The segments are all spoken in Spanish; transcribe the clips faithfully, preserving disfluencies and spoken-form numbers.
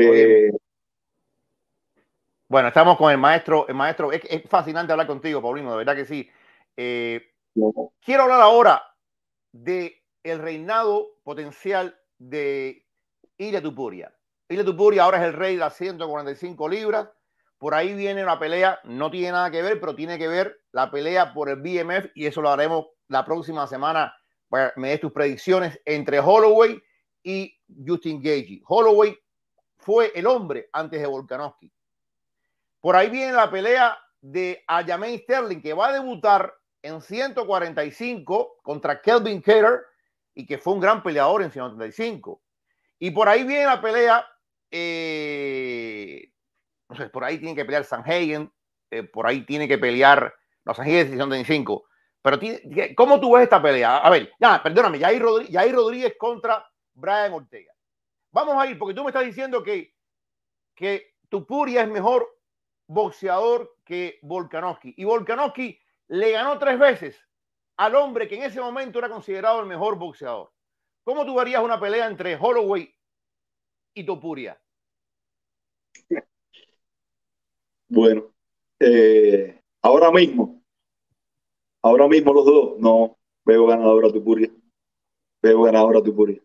Eh, bueno, estamos con el maestro, el maestro, es, es fascinante hablar contigo, Paulino, de verdad que sí. Eh, no. Quiero hablar ahora de el reinado potencial de Ilia Topuria. Ilia Topuria ahora es el rey de las ciento cuarenta y cinco libras. Por ahí viene una pelea, no tiene nada que ver, pero tiene que ver la pelea por el B M F, y eso lo haremos la próxima semana. Para que me des tus predicciones entre Holloway y Justin Gaethje. Holloway fue el hombre antes de Volkanovski. Por ahí viene la pelea de Aljamain Sterling, que va a debutar en ciento cuarenta y cinco contra Kelvin Keter, y que fue un gran peleador en ciento treinta y cinco. Y por ahí viene la pelea, eh, no sé, por ahí tiene que pelear Sanhagen, eh, por ahí tiene que pelear, no, Sanhagen es ciento treinta y cinco. Pero tiene, ¿cómo tú ves esta pelea? A ver, ya, perdóname, Yair Rodríguez, Yair Rodríguez contra Brian Ortega. Vamos a ir, porque tú me estás diciendo que, que Topuria es mejor boxeador que Volkanovski. Y Volkanovski le ganó tres veces al hombre que en ese momento era considerado el mejor boxeador. ¿Cómo tú verías una pelea entre Holloway y Topuria? Bueno, eh, ahora mismo, ahora mismo los dos, no veo ganador a Topuria. Veo ganador a Topuria.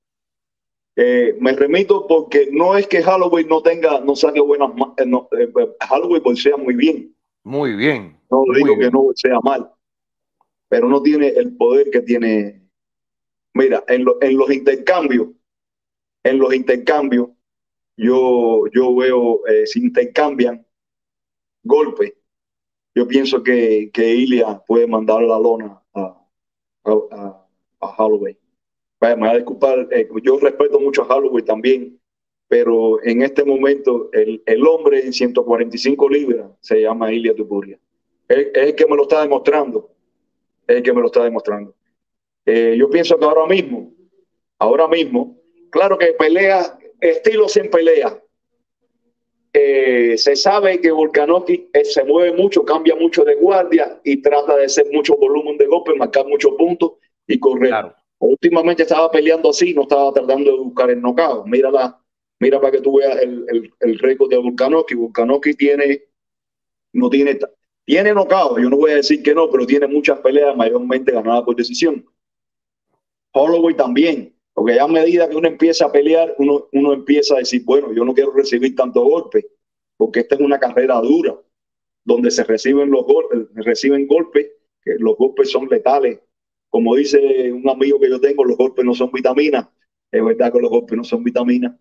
Eh, me remito porque no es que Holloway no tenga, no saque buenas, eh, no, eh, Holloway bolsea muy bien. Muy bien. No digo que no sea mal, pero no tiene el poder que tiene. Mira, en, lo, en los intercambios, en los intercambios, yo, yo veo, eh, si intercambian golpes, yo pienso que, que Ilia puede mandar la lona a, a, a Holloway. Vaya, me va a disculpar, eh, yo respeto mucho a Holloway también, pero en este momento el, el hombre en ciento cuarenta y cinco libras se llama Ilia Topuria. Es el que me lo está demostrando. Es el que me lo está demostrando. Eh, yo pienso que ahora mismo, ahora mismo, claro que pelea, estilo sin pelea. Eh, se sabe que Volkanovski eh, se mueve mucho, cambia mucho de guardia y trata de hacer mucho volumen de golpe, marcar muchos puntos y correr. Claro. Últimamente estaba peleando así, no estaba tratando de buscar el knockout. Mírala, mira para que tú veas el, el, el récord de Volkanovski. Volkanovski tiene, no tiene... Tiene knockout, yo no voy a decir que no, pero tiene muchas peleas mayormente ganadas por decisión. Holloway también, porque ya a medida que uno empieza a pelear, uno, uno empieza a decir, bueno, yo no quiero recibir tanto golpe, porque esta es una carrera dura, donde se reciben los golpes, reciben golpes, que los golpes son letales. Como dice un amigo que yo tengo, los golpes no son vitaminas. Es verdad que los golpes no son vitaminas.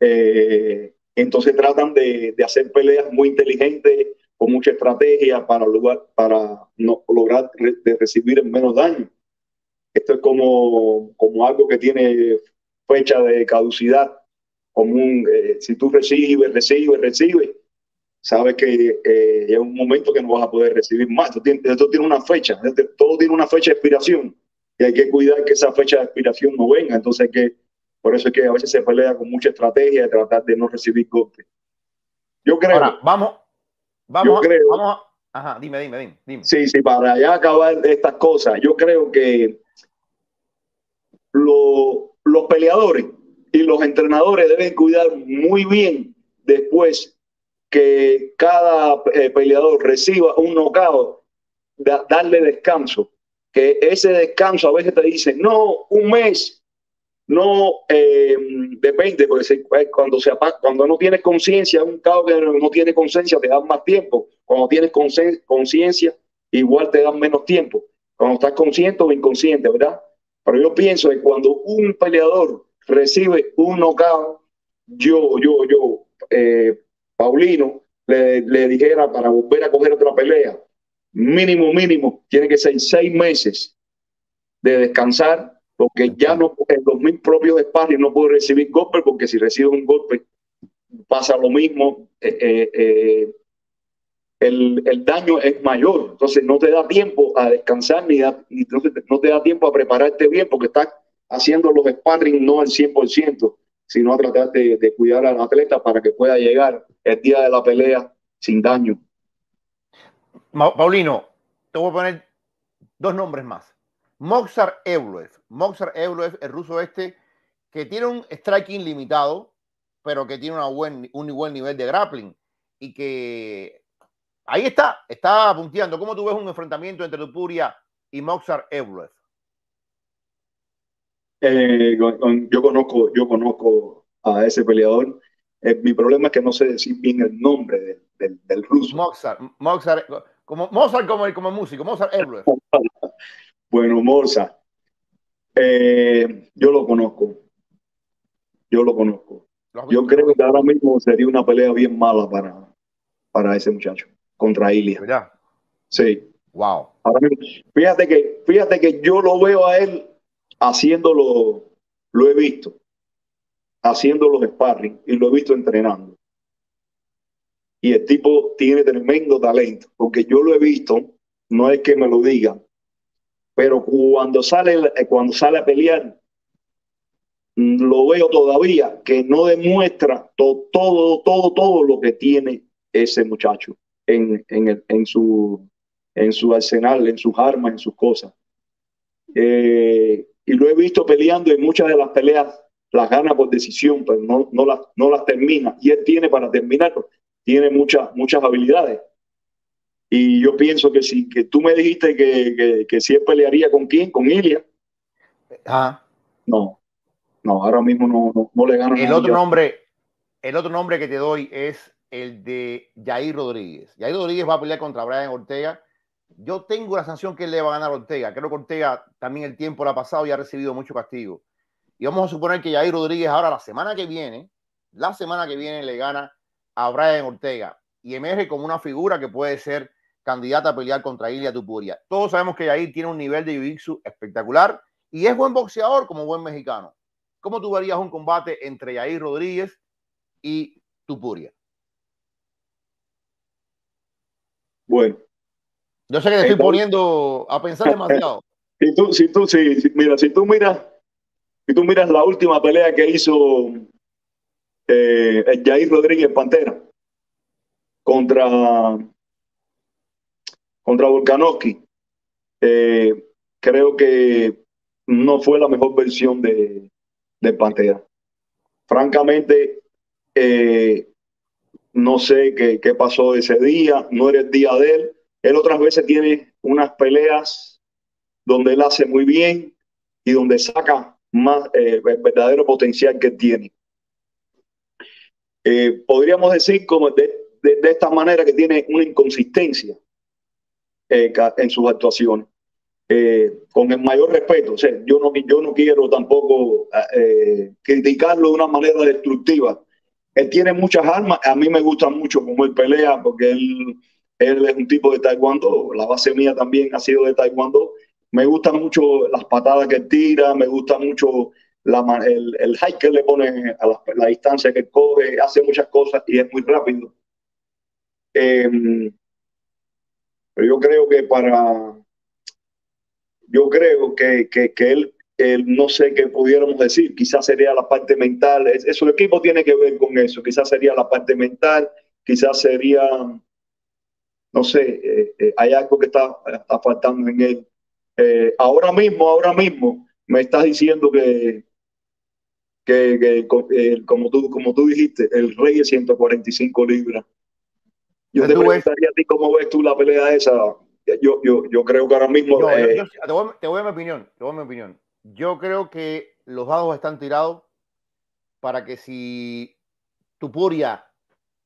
Eh, entonces tratan de, de hacer peleas muy inteligentes, con mucha estrategia para, lugar, para no, lograr re, de recibir menos daño. Esto es como, como algo que tiene fecha de caducidad. Como un, eh, si tú recibes, recibes, recibes, sabes que eh, es un momento que no vas a poder recibir más. Esto tiene, esto tiene una fecha, esto, todo tiene una fecha de expiración y hay que cuidar que esa fecha de expiración no venga. Entonces hay que, por eso es que a veces se pelea con mucha estrategia de tratar de no recibir golpes. Yo creo... Ahora, vamos... Vamos, yo creo, vamos a, ajá, dime, dime, dime, dime. Sí, sí, para ya acabar estas cosas, yo creo que lo, los peleadores y los entrenadores deben cuidar muy bien después que cada eh, peleador reciba un knockout, da, darle descanso. Que ese descanso a veces te dicen, no, un mes, no, eh, depende, porque se, cuando, se, cuando no tienes conciencia, un caos que no tiene conciencia te dan más tiempo. Cuando tienes conciencia, igual te dan menos tiempo. Cuando estás consciente o inconsciente, ¿verdad? Pero yo pienso que cuando un peleador recibe un knockout, yo, yo, yo, eh, Paulino, le, le dijera para volver a coger otra pelea, mínimo, mínimo, tiene que ser seis meses de descansar, porque ya no, en los mis propios sparring no puedo recibir golpes, porque si recibo un golpe pasa lo mismo, eh, eh, eh, el, el daño es mayor, entonces no te da tiempo a descansar, ni da, entonces no te da tiempo a prepararte bien, porque estás haciendo los sparring no al cien por ciento, sino a tratar de, de cuidar al atleta para que pueda llegar el día de la pelea sin daño. Paulino, te voy a poner dos nombres más. Movsar Evloev, Movsar Evloev, el ruso este, que tiene un striking limitado, pero que tiene una buen, un buen nivel de grappling y que ahí está, está punteando. ¿Cómo tú ves un enfrentamiento entre Topuria y Movsar Evloev? Eh, yo conozco, yo conozco a ese peleador. Eh, mi problema es que no sé decir bien el nombre del, del, del ruso. Movsar, Movsar, como Movsar como el como músico, Movsar Evloev. Bueno, Movsar, eh, yo lo conozco, yo lo conozco. Yo creo que ahora mismo sería una pelea bien mala para, para ese muchacho contra Ilia. ¿Verdad? Sí. Wow. Ahora mismo, fíjate que, fíjate que yo lo veo a él haciéndolo, lo he visto, haciendo los sparring y lo he visto entrenando. Y el tipo tiene tremendo talento, porque yo lo he visto, no es que me lo digan, pero cuando sale, cuando sale a pelear, lo veo todavía que no demuestra todo, todo, todo, todo lo que tiene ese muchacho en, en, el, en, su, en su arsenal, en sus armas, en sus cosas. Eh, y lo he visto peleando en muchas de las peleas, las gana por decisión, pero no, no, las, no las termina. Y él tiene para terminarlo, tiene muchas, muchas habilidades. Y yo pienso que si que tú me dijiste que, que, que si él pelearía con quién, con Ilia. Ah. No, no, ahora mismo no, no, no le gano. El otro nombre, el otro nombre que te doy es el de Yair Rodríguez. Yair Rodríguez va a pelear contra Brian Ortega. Yo tengo la sanción que le va a ganar Ortega. Creo que Ortega también el tiempo lo ha pasado y ha recibido mucho castigo. Y vamos a suponer que Yair Rodríguez ahora la semana que viene, la semana que viene le gana a Brian Ortega y emerge como una figura que puede ser candidata a pelear contra Ilia Topuria. Todos sabemos que Yair tiene un nivel de jiu-jitsu espectacular y es buen boxeador como buen mexicano. ¿Cómo tú verías un combate entre Yair Rodríguez y Topuria? Bueno. Yo sé que te estoy poniendo a pensar demasiado. Si tú, si tú, si, si, mira, si tú miras, si tú miras la última pelea que hizo eh, el Yair Rodríguez Pantera contra contra Volkanovski, eh, creo que no fue la mejor versión de, de Pantera. Francamente, eh, no sé qué, qué pasó ese día, no era el día de él. Él otras veces tiene unas peleas donde él hace muy bien y donde saca más eh, el verdadero potencial que tiene. Eh, podríamos decir como de, de, de esta manera que tiene una inconsistencia eh, en sus actuaciones. Eh, con el mayor respeto, o sea, yo no, yo no quiero tampoco eh, criticarlo de una manera destructiva. Él tiene muchas armas, a mí me gusta mucho cómo él pelea porque él... Él es un tipo de taekwondo, la base mía también ha sido de taekwondo. Me gustan mucho las patadas que tira, me gusta mucho la, el, el hike que le pone a la, la distancia que coge, hace muchas cosas y es muy rápido. Eh, pero yo creo que para... Yo creo que, que, que él, él, no sé qué pudiéramos decir, quizás sería la parte mental, eso el equipo tiene que ver con eso, quizás sería la parte mental, quizás sería... No sé, eh, eh, hay algo que está, está faltando en él. Eh, ahora mismo, ahora mismo, me estás diciendo que, que, que eh, como, tú, como tú dijiste, el rey es ciento cuarenta y cinco libras. Yo te preguntaría a ti cómo ves tú la pelea esa. Yo, yo, yo creo que ahora mismo... Yo, eh, yo, yo, te, voy, te voy a mi opinión, te voy a mi opinión. Yo creo que los dados están tirados para que si Topuria...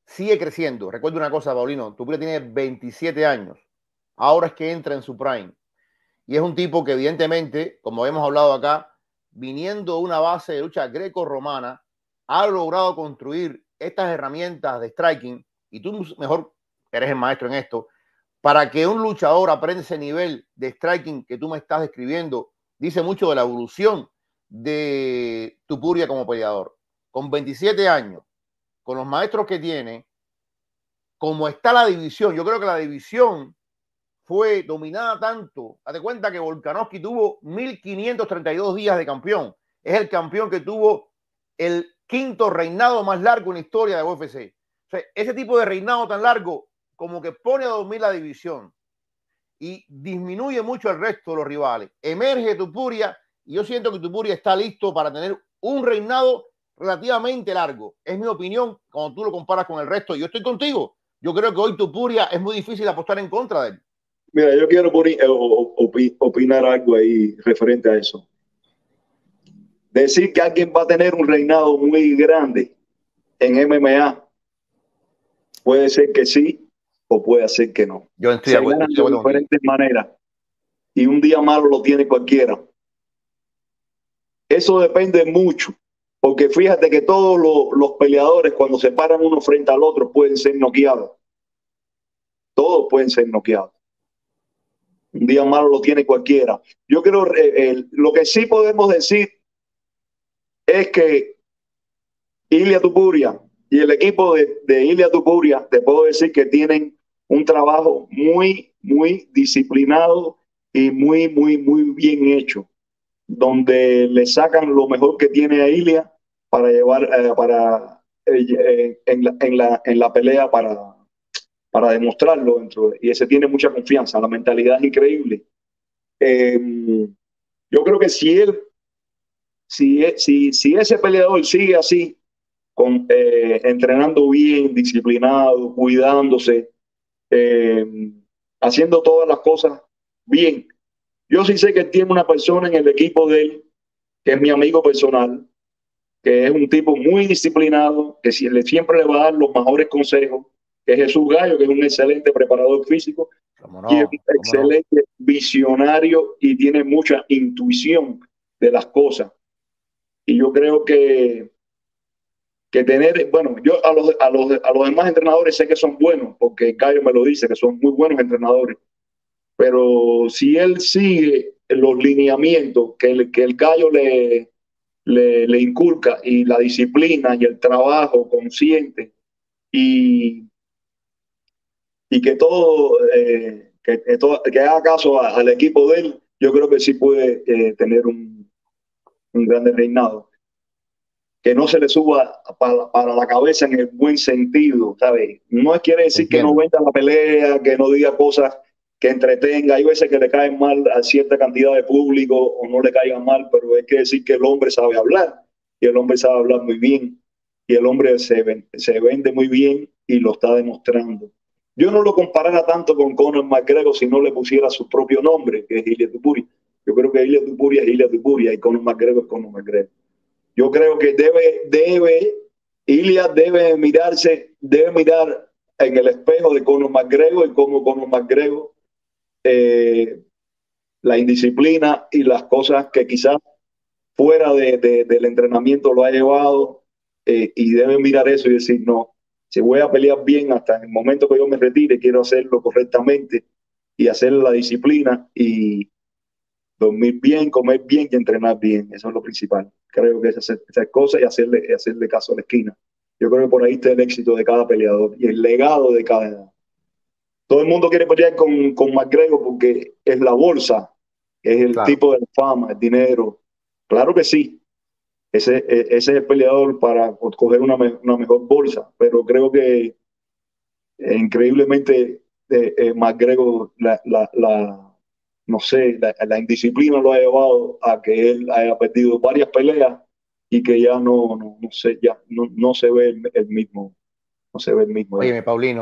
sigue creciendo. Recuerda una cosa, Paulino, Topuria tiene veintisiete años. Ahora es que entra en su prime. Y es un tipo que evidentemente, como hemos hablado acá, viniendo de una base de lucha greco-romana, ha logrado construir estas herramientas de striking, y tú mejor eres el maestro en esto, para que un luchador aprenda ese nivel de striking que tú me estás describiendo, dice mucho de la evolución de Topuria como peleador. Con veintisiete años, con los maestros que tiene, como está la división, yo creo que la división fue dominada tanto. Date cuenta que Volkanovski tuvo mil quinientos treinta y dos días de campeón. Es el campeón que tuvo el quinto reinado más largo en la historia de U F C. O sea, ese tipo de reinado tan largo como que pone a dormir la división y disminuye mucho el resto de los rivales. Emerge Topuria y yo siento que Topuria está listo para tener un reinado relativamente largo. Es mi opinión cuando tú lo comparas con el resto. Yo estoy contigo. Yo creo que hoy Topuria es muy difícil apostar en contra de él. Mira, yo quiero poner, opi, opinar algo ahí referente a eso. Decir que alguien va a tener un reinado muy grande en M M A, puede ser que sí o puede ser que no. Yo entiendo. Se ganan de diferentes maneras y un día malo lo tiene cualquiera. Eso depende mucho, porque fíjate que todos los, los peleadores cuando se paran uno frente al otro pueden ser noqueados. Todos pueden ser noqueados. Un día malo lo tiene cualquiera. Yo creo, eh, eh, lo que sí podemos decir es que Ilia Topuria y el equipo de, de Ilia Topuria, te puedo decir que tienen un trabajo muy, muy disciplinado y muy, muy, muy bien hecho, donde le sacan lo mejor que tiene a Ilia para llevar, eh, para, eh, en, la, en, la, en la pelea para... para demostrarlo dentro de, y ese tiene mucha confianza, la mentalidad es increíble. Eh, yo creo que si él, si, si, si ese peleador sigue así, con, eh, entrenando bien, disciplinado, cuidándose, eh, haciendo todas las cosas bien. Yo sí sé que tiene una persona en el equipo de él, que es mi amigo personal, que es un tipo muy disciplinado, que siempre le va a dar los mejores consejos, que es Jesús Gallo, que es un excelente preparador físico, no, y es un excelente no. visionario y tiene mucha intuición de las cosas. Y yo creo que, que tener, bueno, yo a los, a, los, a los demás entrenadores sé que son buenos, porque Gallo me lo dice, que son muy buenos entrenadores. Pero si él sigue los lineamientos que el, que el Gallo le, le, le inculca, y la disciplina y el trabajo consciente, y y que todo, eh, que, que, todo que haga caso a, al equipo de él, yo creo que sí puede eh, tener un, un grande reinado. Que no se le suba para, para la cabeza en el buen sentido, ¿sabes? No quiere decir Entiendo. que no venda la pelea, que no diga cosas que entretenga. Hay veces que le caen mal a cierta cantidad de público o no le caigan mal, pero hay que decir que el hombre sabe hablar, y el hombre sabe hablar muy bien, y el hombre se, ven, se vende muy bien y lo está demostrando. Yo no lo comparara tanto con Conor McGregor si no le pusiera su propio nombre, que es Ilia Topuria. Yo creo que Ilia Topuria es Ilia Topuria y Conor McGregor es Conor McGregor. Yo creo que debe, debe, Ilia debe mirarse, debe mirar en el espejo de Conor McGregor y cómo Conor McGregor, eh, la indisciplina y las cosas que quizás fuera de, de, del entrenamiento lo ha llevado, eh, y debe mirar eso y decir no. Si voy a pelear bien hasta el momento que yo me retire, quiero hacerlo correctamente y hacer la disciplina y dormir bien, comer bien y entrenar bien. Eso es lo principal. Creo que es hacer esas cosas y hacerle, hacerle caso a la esquina. Yo creo que por ahí está el éxito de cada peleador y el legado de cada edad. Todo el mundo quiere pelear con, con McGregor porque es la bolsa, es el claro. tipo de fama, el dinero. Claro que sí. Ese, ese es el peleador para coger una, una mejor bolsa, pero creo que eh, increíblemente eh, eh, McGregor, la, la, la, no sé, la, la indisciplina lo ha llevado a que él haya perdido varias peleas y que ya no, no, no sé, ya no, no se ve el, el mismo, no se ve el mismo. Oye, Paulino.